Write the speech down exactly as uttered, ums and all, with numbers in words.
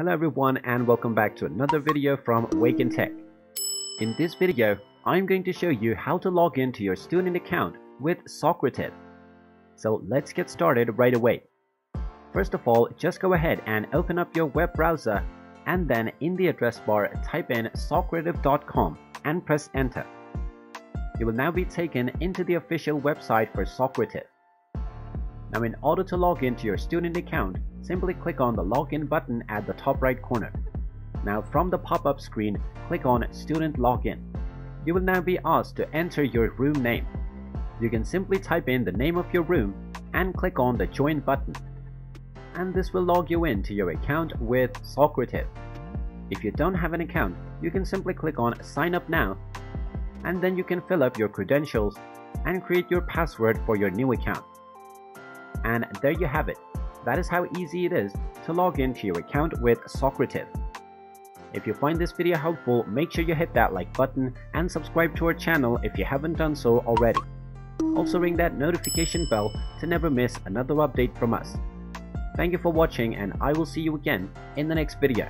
Hello everyone and welcome back to another video from Wake and Tech. In this video, I'm going to show you how to log into your student account with Socrative. So let's get started right away. First of all, just go ahead and open up your web browser and then in the address bar type in socrative dot com and press enter. You will now be taken into the official website for Socrative. Now in order to log into your student account, simply click on the login button at the top right corner. Now from the pop-up screen, click on student login. You will now be asked to enter your room name. You can simply type in the name of your room and click on the join button. And this will log you in to your account with Socrative. If you don't have an account, you can simply click on sign up now and then you can fill up your credentials and create your password for your new account. And there you have it. That is how easy it is to log into your account with Socrative. If you find this video helpful, make sure you hit that like button and subscribe to our channel if you haven't done so already. Also ring that notification bell to never miss another update from us. Thank you for watching and I will see you again in the next video.